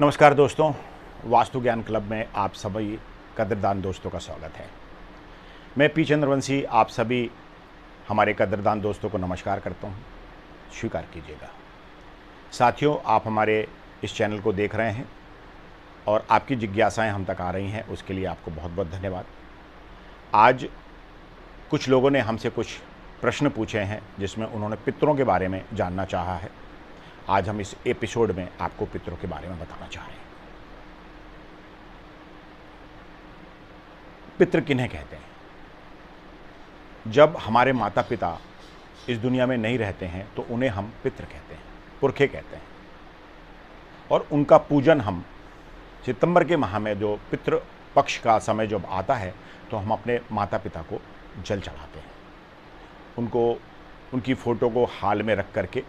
नमस्कार दोस्तों, वास्तु ज्ञान क्लब में आप सभी कदरदान दोस्तों का स्वागत है। मैं पी चंद्रवंशी आप सभी हमारे कदरदान दोस्तों को नमस्कार करता हूँ, स्वीकार कीजिएगा। साथियों, आप हमारे इस चैनल को देख रहे हैं और आपकी जिज्ञासाएं हम तक आ रही हैं, उसके लिए आपको बहुत बहुत धन्यवाद। आज कुछ लोगों ने हमसे कुछ प्रश्न पूछे हैं जिसमें उन्होंने पितरों के बारे में जानना चाहा है। आज हम इस एपिसोड में आपको पितरों के बारे में बताना चाह रहे हैं। पितर किन्हें कहते हैं? जब हमारे माता पिता इस दुनिया में नहीं रहते हैं तो उन्हें हम पितर कहते हैं, पुरखे कहते हैं, और उनका पूजन हम सितंबर के माह में जो पितृ पक्ष का समय जब आता है तो हम अपने माता पिता को जल चढ़ाते हैं। उनको, उनकी फ़ोटो को हाल में रख करके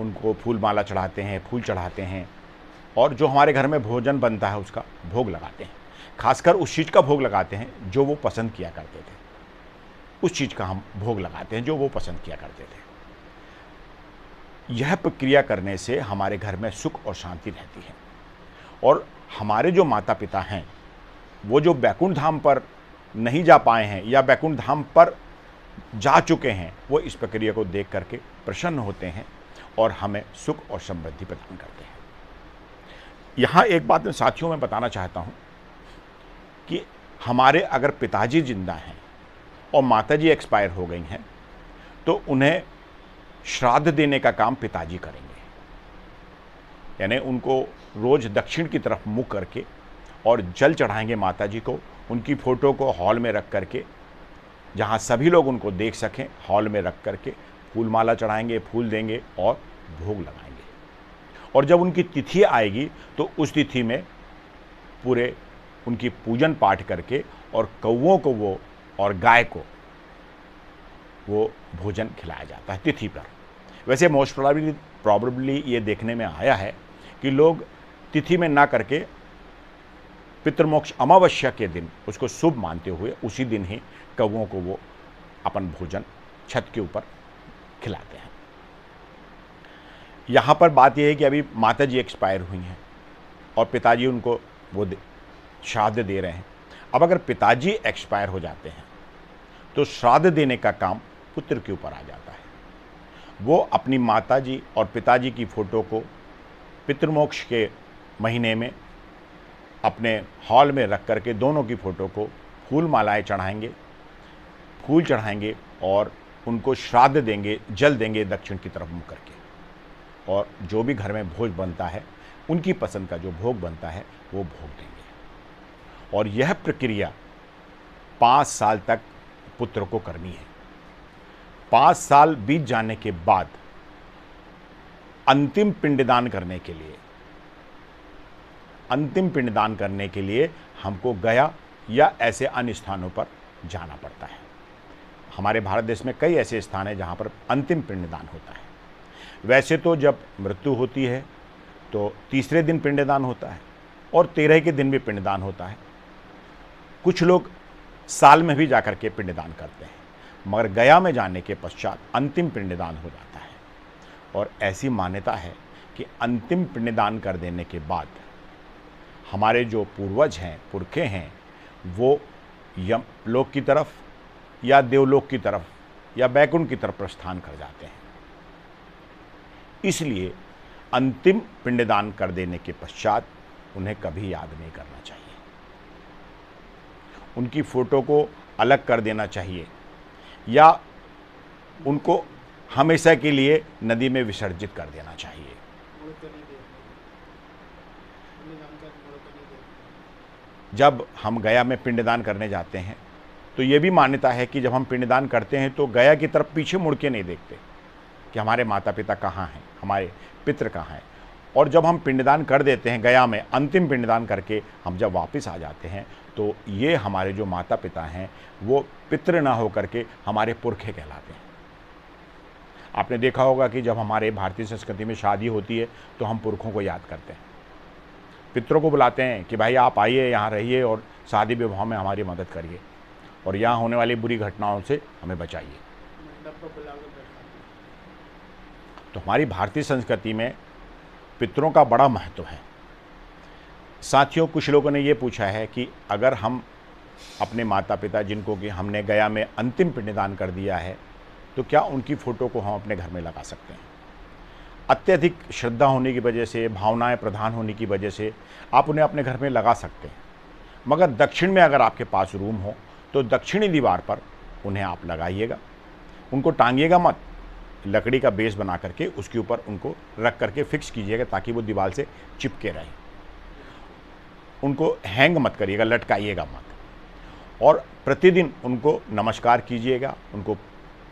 उनको फूल माला चढ़ाते हैं, फूल चढ़ाते हैं, और जो हमारे घर में भोजन बनता है उसका भोग लगाते हैं। खासकर उस चीज़ का भोग लगाते हैं जो वो पसंद किया करते थे। उस चीज़ का हम भोग लगाते हैं जो वो पसंद किया करते थे। यह प्रक्रिया करने से हमारे घर में सुख और शांति रहती है। और हमारे जो माता पिता हैं वो जो बैकुंठ धाम पर नहीं जा पाए हैं या बैकुंठ धाम पर जा चुके हैं, वो इस प्रक्रिया को देख करके प्रसन्न होते हैं और हमें सुख और समृद्धि प्रदान करते हैं। यहाँ एक बात मैं साथियों में बताना चाहता हूँ कि हमारे अगर पिताजी जिंदा हैं और माताजी एक्सपायर हो गई हैं तो उन्हें श्राद्ध देने का काम पिताजी करेंगे। यानी उनको रोज दक्षिण की तरफ मुँह करके और जल चढ़ाएंगे माताजी को। उनकी फ़ोटो को हॉल में रख करके, जहाँ सभी लोग उनको देख सकें, हॉल में रख करके फूल माला चढ़ाएंगे, फूल देंगे और भोग लगाएंगे। और जब उनकी तिथि आएगी तो उस तिथि में पूरे उनकी पूजन पाठ करके और कौओं को वो और गाय को वो भोजन खिलाया जाता है तिथि पर। वैसे मोस्ट प्रॉब्लली ये देखने में आया है कि लोग तिथि में ना करके पितृमोक्ष अमावस्या के दिन उसको शुभ मानते हुए उसी दिन ही कौओं को वो अपन भोजन छत के ऊपर खिलाते हैं। यहाँ पर बात यह है कि अभी माताजी एक्सपायर हुई हैं और पिताजी उनको वो श्राद्ध दे रहे हैं। अब अगर पिताजी एक्सपायर हो जाते हैं तो श्राद्ध देने का काम पुत्र के ऊपर आ जाता है। वो अपनी माताजी और पिताजी की फ़ोटो को पितृमोक्ष के महीने में अपने हॉल में रख करके दोनों की फ़ोटो को फूल मालाएँ चढ़ाएंगे, फूल चढ़ाएंगे और उनको श्राद्ध देंगे, जल देंगे दक्षिण की तरफ मुँह करके। और जो भी घर में भोज बनता है, उनकी पसंद का जो भोग बनता है वो भोग देंगे। और यह प्रक्रिया 5 साल तक पुत्र को करनी है। 5 साल बीत जाने के बाद अंतिम पिंडदान करने के लिए हमको गया या ऐसे अन्य स्थानों पर जाना पड़ता है। हमारे भारत देश में कई ऐसे स्थान हैं जहाँ पर अंतिम पिंडदान होता है। वैसे तो जब मृत्यु होती है तो तीसरे दिन पिंडदान होता है और 13 के दिन भी पिंडदान होता है। कुछ लोग साल में भी जा कर के पिंडदान करते हैं, मगर गया में जाने के पश्चात अंतिम पिंडदान हो जाता है। और ऐसी मान्यता है कि अंतिम पिंडदान कर देने के बाद हमारे जो पूर्वज हैं, पुरखे हैं, वो यमलोक की तरफ या देवलोक की तरफ या बैकुंठ की तरफ प्रस्थान कर जाते हैं। इसलिए अंतिम पिंडदान कर देने के पश्चात उन्हें कभी याद नहीं करना चाहिए। उनकी फ़ोटो को अलग कर देना चाहिए या उनको हमेशा के लिए नदी में विसर्जित कर देना चाहिए। जब हम गया में पिंडदान करने जाते हैं तो ये भी मान्यता है कि जब हम पिंडदान करते हैं तो गया की तरफ पीछे मुड़ के नहीं देखते कि हमारे माता पिता कहाँ हैं, हमारे पितर कहाँ हैं। और जब हम पिंडदान कर देते हैं गया में, अंतिम पिंडदान करके हम जब वापस आ जाते हैं तो ये हमारे जो माता पिता हैं वो पितर ना होकर के हमारे पुरखे कहलाते हैं। आपने देखा होगा कि जब हमारे भारतीय संस्कृति में शादी होती है तो हम पुरखों को याद करते हैं, पितरों को बुलाते हैं कि भाई आप आइए, यहाँ रहिए और शादी विवाह में हमारी मदद करिए और यहाँ होने वाली बुरी घटनाओं से हमें बचाइए। तो हमारी भारतीय संस्कृति में पितरों का बड़ा महत्व है। साथियों, कुछ लोगों ने ये पूछा है कि अगर हम अपने माता पिता जिनको कि हमने गया में अंतिम पिंडदान कर दिया है, तो क्या उनकी फ़ोटो को हम अपने घर में लगा सकते हैं? अत्यधिक श्रद्धा होने की वजह से, भावनाएं प्रधान होने की वजह से आप उन्हें अपने घर में लगा सकते हैं, मगर दक्षिण में अगर आपके पास रूम हो तो दक्षिणी दीवार पर उन्हें आप लगाइएगा। उनको टांगिएगा मत, लकड़ी का बेस बना करके उसके ऊपर उनको रख करके फिक्स कीजिएगा ताकि वो दीवार से चिपके रहें। उनको हैंग मत करिएगा, लटकाइएगा मत। और प्रतिदिन उनको नमस्कार कीजिएगा, उनको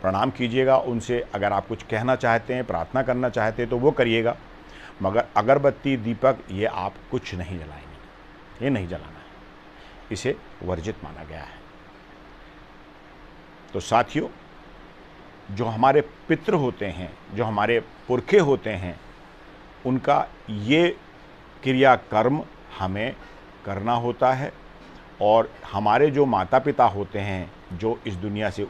प्रणाम कीजिएगा। उनसे अगर आप कुछ कहना चाहते हैं, प्रार्थना करना चाहते हैं तो वो करिएगा, मगर अगरबत्ती, दीपक ये आप कुछ नहीं जलाएंगे, ये नहीं जलाना है, इसे वर्जित माना गया है। तो साथियों, जो हमारे पितृ होते हैं, जो हमारे पुरखे होते हैं, उनका ये क्रियाकर्म हमें करना होता है। और हमारे जो माता पिता होते हैं, जो इस दुनिया से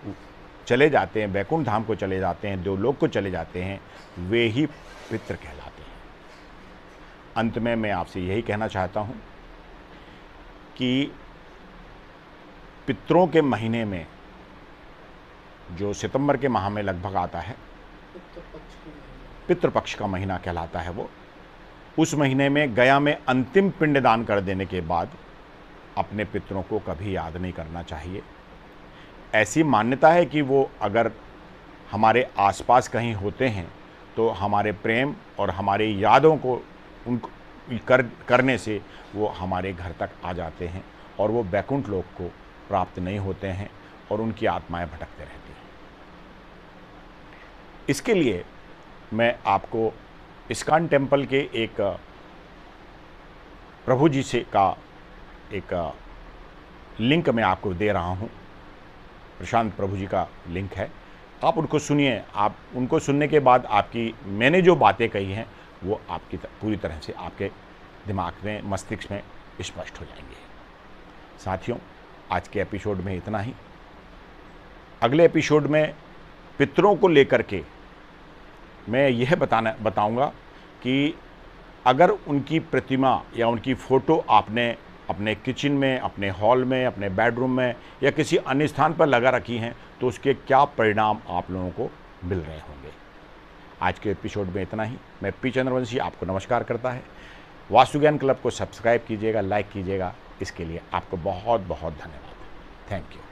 चले जाते हैं, वैकुंठ धाम को चले जाते हैं, देवलोक को चले जाते हैं, वे ही पितृ कहलाते हैं। अंत में मैं आपसे यही कहना चाहता हूँ कि पितरों के महीने में, जो सितंबर के माह में लगभग आता है, पितृपक्ष का महीना कहलाता है वो, उस महीने में गया में अंतिम पिंडदान कर देने के बाद अपने पितरों को कभी याद नहीं करना चाहिए। ऐसी मान्यता है कि वो अगर हमारे आसपास कहीं होते हैं तो हमारे प्रेम और हमारे यादों को उनको करने से वो हमारे घर तक आ जाते हैं और वो वैकुंठ लोक को प्राप्त नहीं होते हैं और उनकी आत्माएं भटकते रहती हैं। इसके लिए मैं आपको इस्कॉन टेम्पल के एक प्रभु जी से का एक लिंक मैं आपको दे रहा हूँ। प्रशांत प्रभु जी का लिंक है, आप उनको सुनिए। आप उनको सुनने के बाद आपकी मैंने जो बातें कही हैं वो आपकी पूरी तरह से आपके दिमाग में, मस्तिष्क में स्पष्ट हो जाएंगे। साथियों, आज के एपिसोड में इतना ही। अगले एपिसोड में पितरों को लेकर के मैं यह बताऊंगा कि अगर उनकी प्रतिमा या उनकी फ़ोटो आपने अपने किचन में, अपने हॉल में, अपने बेडरूम में या किसी अन्य स्थान पर लगा रखी हैं तो उसके क्या परिणाम आप लोगों को मिल रहे होंगे। आज के एपिसोड में इतना ही। मैं पी चंद्रवंशी आपको नमस्कार करता है। वास्तु ज्ञान क्लब को सब्सक्राइब कीजिएगा, लाइक कीजिएगा। इसके लिए आपको बहुत बहुत धन्यवाद। Thank you.